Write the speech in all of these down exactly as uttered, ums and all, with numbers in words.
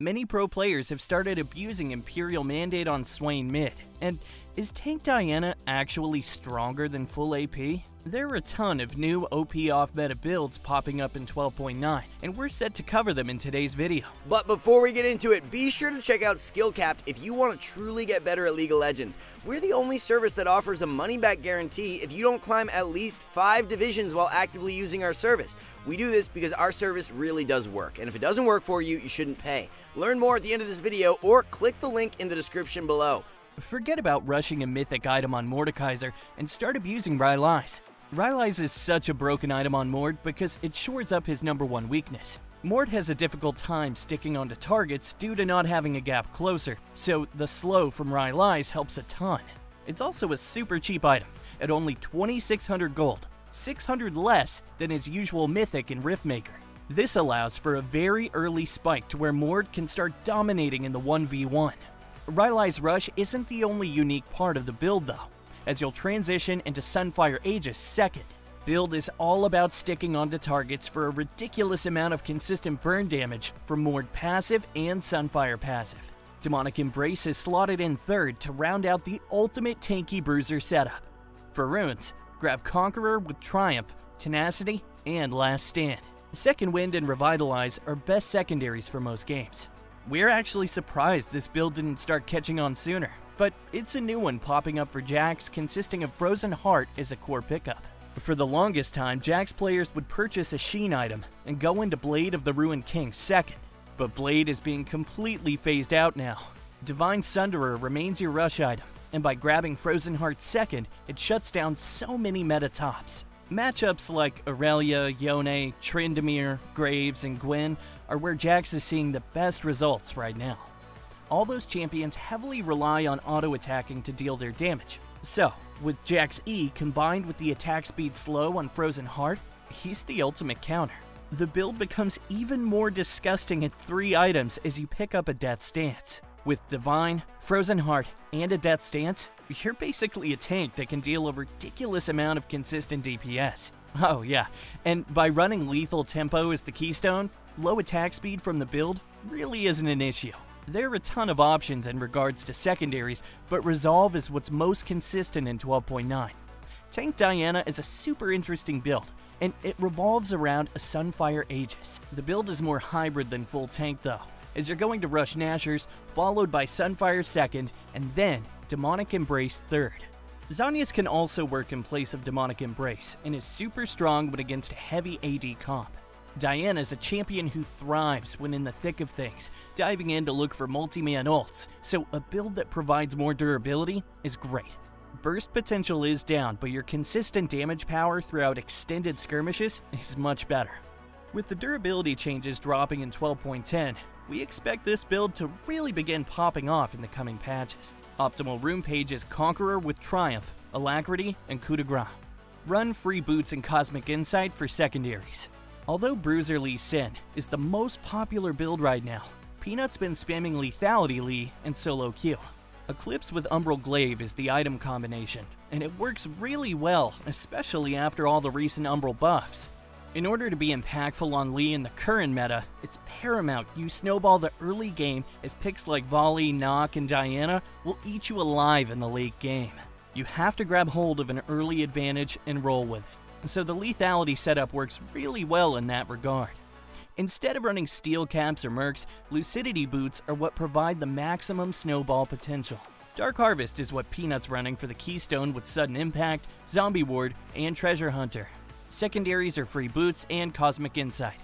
Many pro players have started abusing Imperial Mandate on Swain mid, and is Tank Diana actually stronger than full A P? There are a ton of new O P off-meta builds popping up in twelve point nine, and we're set to cover them in today's video. But before we get into it, be sure to check out Skill-Capped if you want to truly get better at League of Legends. We're the only service that offers a money-back guarantee if you don't climb at least five divisions while actively using our service. We do this because our service really does work, and if it doesn't work for you, you shouldn't pay. Learn more at the end of this video or click the link in the description below. Forget about rushing a mythic item on Mordekaiser and start abusing Rylai's. Rylai's is such a broken item on Mord because it shores up his number one weakness. Mord has a difficult time sticking onto targets due to not having a gap closer, so the slow from Rylai's helps a ton. It's also a super cheap item at only twenty-six hundred gold, six hundred less than his usual mythic in Riftmaker. This allows for a very early spike to where Mord can start dominating in the one v one. Rylai's Rush isn't the only unique part of the build though, as you'll transition into Sunfire Aegis second. Build is all about sticking onto targets for a ridiculous amount of consistent burn damage from Mord passive and Sunfire passive. Demonic Embrace is slotted in third to round out the ultimate tanky bruiser setup. For runes, grab Conqueror with Triumph, Tenacity, and Last Stand. Second Wind and Revitalize are best secondaries for most games. We're actually surprised this build didn't start catching on sooner, but it's a new one popping up for Jax consisting of Frozen Heart as a core pickup. For the longest time, Jax players would purchase a Sheen item and go into Blade of the Ruined King second, but Blade is being completely phased out now. Divine Sunderer remains your rush item, and by grabbing Frozen Heart second, it shuts down so many meta tops. Matchups like Aurelia, Yone, Tryndamere, Graves, and Gwen are where Jax is seeing the best results right now. All those champions heavily rely on auto-attacking to deal their damage. So, with Jax E combined with the attack speed slow on Frozen Heart, he's the ultimate counter. The build becomes even more disgusting at three items as you pick up a Death's Dance. With Divine, Frozen Heart, and a Death's Dance, you're basically a tank that can deal a ridiculous amount of consistent D P S. Oh yeah, and by running lethal tempo as the keystone, low attack speed from the build really isn't an issue. There are a ton of options in regards to secondaries, but Resolve is what's most consistent in twelve point nine. Tank Diana is a super interesting build, and it revolves around a Sunfire Aegis. The build is more hybrid than full tank though, as you're going to rush Nashor's, followed by Sunfire second, and then Demonic Embrace third. Zanya's can also work in place of Demonic Embrace, and is super strong when against a heavy A D comp. Diana's a champion who thrives when in the thick of things, diving in to look for multi-man ults, so a build that provides more durability is great. Burst potential is down, but your consistent damage power throughout extended skirmishes is much better. With the durability changes dropping in twelve point ten, we expect this build to really begin popping off in the coming patches. Optimal room page is Conqueror with Triumph, Alacrity, and Coup de Grace. Run Free Boots and Cosmic Insight for secondaries. Although Bruiser Lee Sin is the most popular build right now, Peanut's been spamming Lethality Lee and Solo Q. Eclipse with Umbral Glaive is the item combination, and it works really well, especially after all the recent Umbral buffs. In order to be impactful on Lee in the current meta, it's paramount you snowball the early game as picks like Volley, Nock, and Diana will eat you alive in the late game. You have to grab hold of an early advantage and roll with it, so the lethality setup works really well in that regard. Instead of running Steel Caps or Mercs, Lucidity Boots are what provide the maximum snowball potential. Dark Harvest is what Peanut's running for the keystone with Sudden Impact, Zombie Ward, and Treasure Hunter. Secondaries are Free Boots and Cosmic Insight.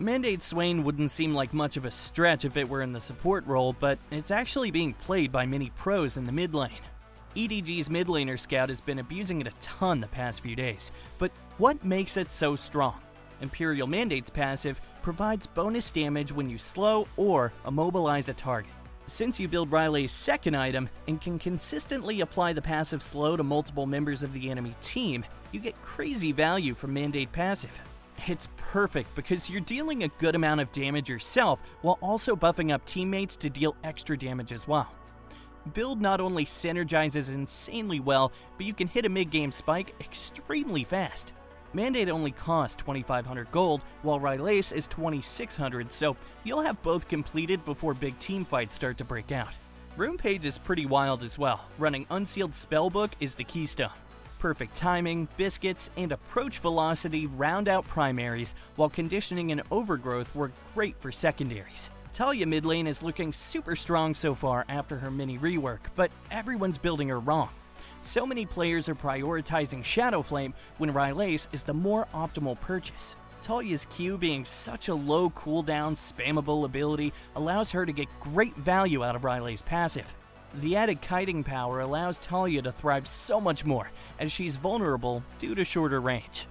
Mandate Swain wouldn't seem like much of a stretch if it were in the support role, but it's actually being played by many pros in the mid lane. E D G's mid laner scout has been abusing it a ton the past few days, but what makes it so strong? Imperial Mandate's passive provides bonus damage when you slow or immobilize a target. Since you build Rylai's second item and can consistently apply the passive slow to multiple members of the enemy team, you get crazy value from Mandate passive. It's perfect because you're dealing a good amount of damage yourself while also buffing up teammates to deal extra damage as well. Build not only synergizes insanely well, but you can hit a mid-game spike extremely fast. Mandate only costs twenty-five hundred gold, while Rylai's is twenty-six hundred, so you'll have both completed before big team fights start to break out. Room Page is pretty wild as well. Running Unsealed Spellbook is the keystone. Perfect timing, biscuits, and approach velocity round out primaries, while conditioning and overgrowth work great for secondaries. Taliyah mid lane is looking super strong so far after her mini rework, but everyone's building her wrong. So many players are prioritizing Shadow Flame when Rylai's is the more optimal purchase. Taliyah's Q being such a low cooldown, spammable ability allows her to get great value out of Rylai's passive. The added kiting power allows Taliyah to thrive so much more, as she's vulnerable due to shorter range.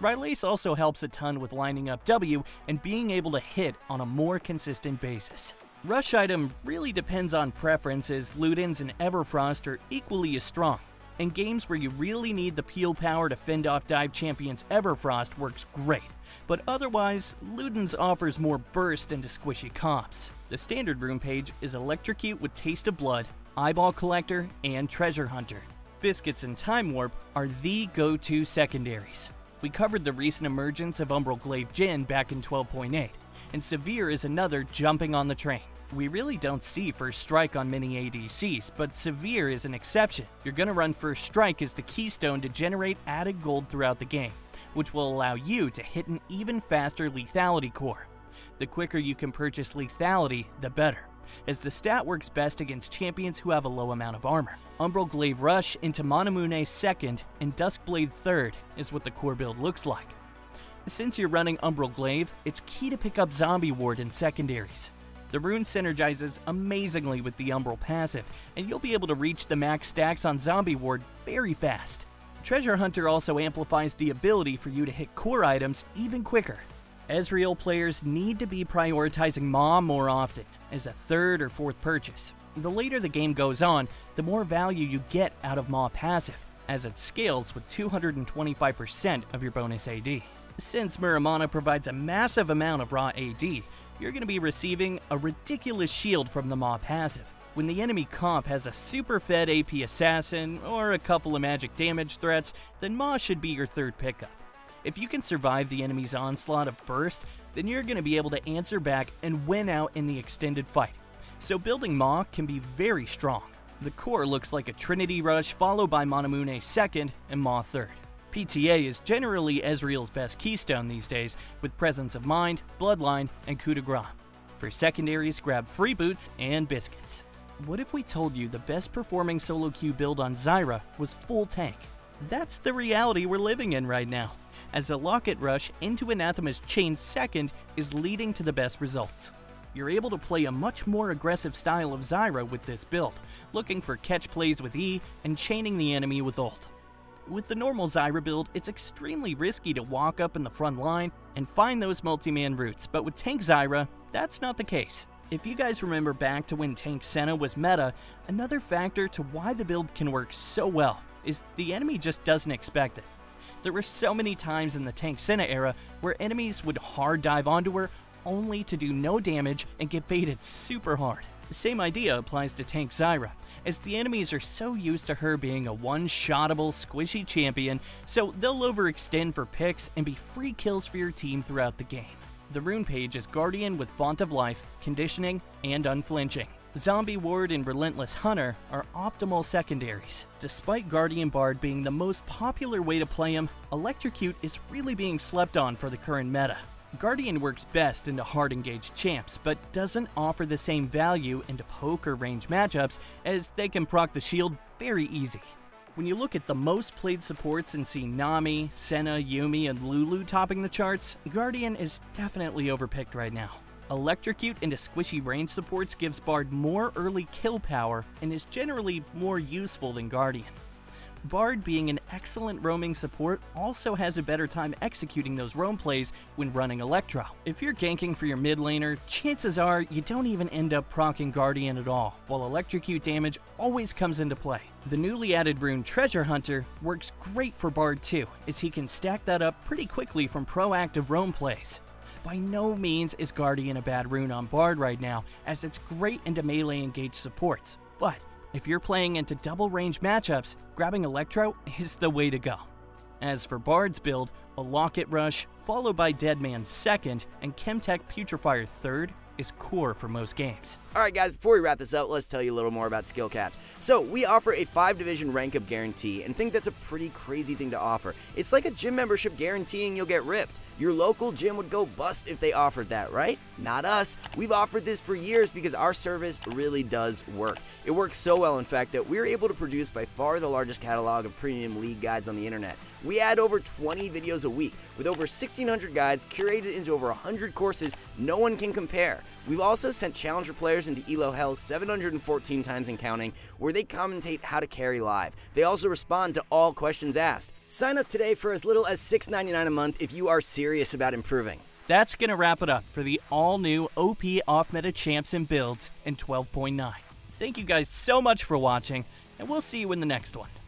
Rylai's also helps a ton with lining up W and being able to hit on a more consistent basis. Rush item really depends on preferences. Luden's and Everfrost are equally as strong, and games where you really need the peel power to fend off dive champions, Everfrost works great. But otherwise, Luden's offers more burst into squishy comps. The standard room page is Electrocute with Taste of Blood, Eyeball Collector, and Treasure Hunter. Biscuits and Time Warp are the go-to secondaries. We covered the recent emergence of Umbral Glaive Jhin back in twelve point eight, and Severe is another jumping on the train. We really don't see First Strike on many A D Cs, but Severe is an exception. You're going to run First Strike as the keystone to generate added gold throughout the game, which will allow you to hit an even faster Lethality core. The quicker you can purchase Lethality, the better, as the stat works best against champions who have a low amount of armor. Umbral Glaive Rush into Manamune second and Duskblade third is what the core build looks like. Since you're running Umbral Glaive, it's key to pick up Zombie Ward in secondaries. The rune synergizes amazingly with the Umbral passive, and you'll be able to reach the max stacks on Zombie Ward very fast. Treasure Hunter also amplifies the ability for you to hit core items even quicker. Ezreal players need to be prioritizing Maw more often as a third or fourth purchase. The later the game goes on, the more value you get out of Maw passive, as it scales with two hundred twenty-five percent of your bonus A D. Since Muramana provides a massive amount of raw A D, you're going to be receiving a ridiculous shield from the Maw passive. When the enemy comp has a super fed A P assassin or a couple of magic damage threats, then Maw should be your third pickup. If you can survive the enemy's onslaught of burst, then you're going to be able to answer back and win out in the extended fight. So building Maw can be very strong. The core looks like a Trinity Rush followed by Manamune second and Maw third. P T A is generally Ezreal's best keystone these days, with Presence of Mind, Bloodline, and Coup de Grace. For secondaries, grab Free Boots and Biscuits. What if we told you the best performing solo queue build on Zyra was full tank? That's the reality we're living in right now, as the Locket Rush into Anathema's Chain second is leading to the best results. You're able to play a much more aggressive style of Zyra with this build, looking for catch plays with E and chaining the enemy with ult. With the normal Zyra build, it's extremely risky to walk up in the front line and find those multi-man routes, but with Tank Zyra, that's not the case. If you guys remember back to when Tank Senna was meta, another factor to why the build can work so well is the enemy just doesn't expect it. There were so many times in the Tank Senna era where enemies would hard dive onto her only to do no damage and get baited super hard. The same idea applies to Tank Zyra, as the enemies are so used to her being a one-shottable, squishy champion, so they'll overextend for picks and be free kills for your team throughout the game. The rune page is Guardian with Font of Life, Conditioning, and Unflinching. Zombie Ward and Relentless Hunter are optimal secondaries. Despite Guardian Bard being the most popular way to play him, Electrocute is really being slept on for the current meta. Guardian works best into hard-engaged champs, but doesn't offer the same value into poke or range matchups, as they can proc the shield very easy. When you look at the most played supports and see Nami, Senna, Yumi, and Lulu topping the charts, Guardian is definitely overpicked right now. Electrocute into squishy range supports gives Bard more early kill power and is generally more useful than Guardian. Bard, being an excellent roaming support, also has a better time executing those roam plays when running Electro. If you're ganking for your mid laner, chances are you don't even end up proccing Guardian at all, while Electrocute damage always comes into play. The newly added rune Treasure Hunter works great for Bard too, as he can stack that up pretty quickly from proactive roam plays. By no means is Guardian a bad rune on Bard right now, as it's great into melee engaged supports, but if you're playing into double range matchups, grabbing Electro is the way to go. As for Bard's build, a Locket Rush, followed by Deadman second, and Chemtech Putrefier third, is core for most games. Alright guys, before we wrap this up, let's tell you a little more about Skill-Capped. So, we offer a five division rank-up guarantee, and think that's a pretty crazy thing to offer. It's like a gym membership guaranteeing you'll get ripped. Your local gym would go bust if they offered that, right? Not us. We've offered this for years because our service really does work. It works so well, in fact, that we're able to produce by far the largest catalog of premium league guides on the internet. We add over twenty videos a week, with over sixteen hundred guides curated into over one hundred courses no one can compare. We've also sent challenger players into E L O Hell seven hundred fourteen times and counting, where they commentate how to carry live. They also respond to all questions asked. Sign up today for as little as six ninety-nine a month if you are serious about improving. That's going to wrap it up for the all-new O P off-meta champs and builds in twelve point nine. Thank you guys so much for watching, and we'll see you in the next one.